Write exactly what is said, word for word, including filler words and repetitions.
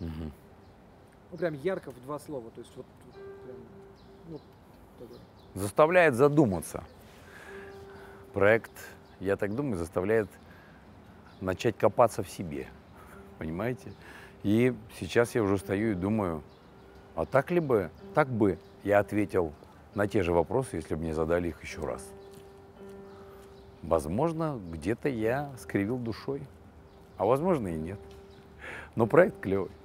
Угу. Ну, прям ярко в два слова. То есть вот, прям, вот такой. Заставляет задуматься. Проект, я так думаю, заставляет начать копаться в себе. Понимаете? И сейчас я уже стою и думаю, а так ли бы, так бы я ответил на те же вопросы, если бы мне задали их еще раз. Возможно, где-то я скривил душой, а возможно и нет. Но проект клевый.